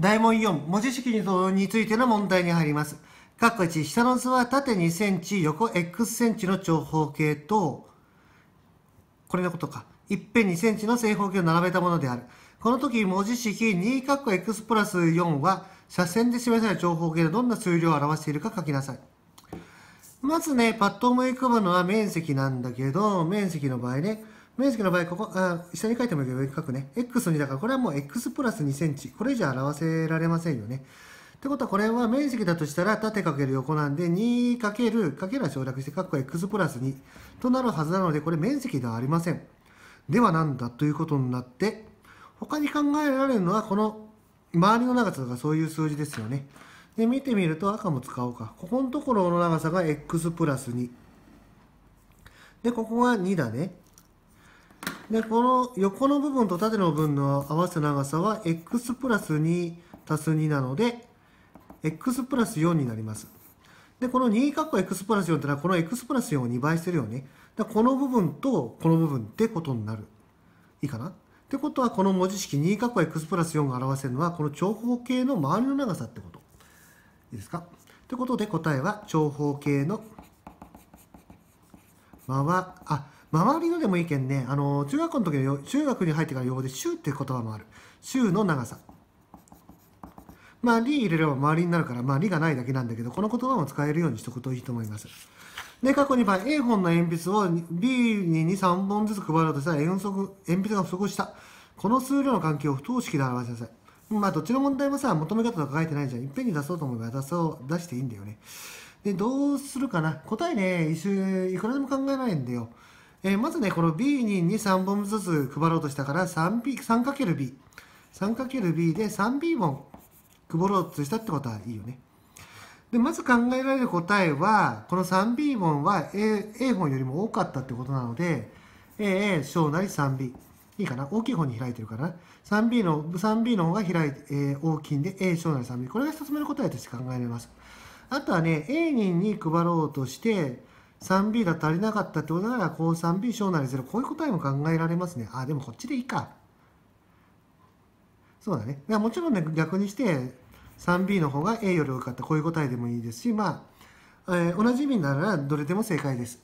大問4、文字式についての問題に入ります。括弧1、下の図は縦2センチ、横 X センチの長方形と、これのことか。一辺2センチの正方形を並べたものである。この時、文字式2括弧 X プラス4は、斜線で示された長方形でどんな数量を表しているか書きなさい。まずね、パッと思い浮かぶのは面積なんだけど、面積の場合、ここ、下に書いてもいいけど、上に書くね。x2 だから、これはもう x プラス2センチ。これ以上表せられませんよね。ってことは、これは面積だとしたら、縦かける横なんで、2かける、かけるは省略して、かっこ x プラス2となるはずなので、これ面積ではありません。ではなんだということになって、他に考えられるのは、この周りの長さとかそういう数字ですよね。で、見てみると、赤も使おうか。ここのところの長さが x プラス2。で、ここが2だね。で、この横の部分と縦の部分の合わせ長さは x プラス2足す2なので x プラス4になります。で、この2括弧 x プラス4ってのはこの x プラス4を2倍してるよね。だからこの部分とこの部分ってことになる。いいかなってことはこの文字式2括弧 x プラス4が表せるのはこの長方形の周りの長さってこと。いいですかってことで答えは長方形の周りのでもいいけんね、中学に入ってから用語で周っていう言葉もある。周の長さ。まあ、里入れれば周りになるから、まあ、里がないだけなんだけど、この言葉も使えるようにしておくといいと思います。で、過去2番、A 本の鉛筆を B に3本ずつ配ろうとしたら、鉛筆が不足した。この数量の関係を不等式で表しなさい。まあ、どっちの問題もさ、求め方とか書いてないじゃん。いっぺんに出そうと思えば出していいんだよね。で、どうするかな。答えね、いくらでも考えないんだよ。まずね、この B に3本ずつ配ろうとしたから、3×B。3×B で 3B 本配ろうとしたってことはいいよね。で、まず考えられる答えは、この 3B 本は A 本よりも多かったってことなので、A、小なり 3B。いいかな？大きい方に開いてるから、3B の方が大きいんで、A、小なり 3B。これが一つ目の答えとして考えられます。あとはね、A に配ろうとして、3B だと足りなかったってことだから、こう 3B 小なり0。こういう答えも考えられますね。あ、でもこっちでいいか。そうだね。もちろんね、逆にして、3B の方が A より多かった。こういう答えでもいいですし、まあ、同じ意味ならどれでも正解です。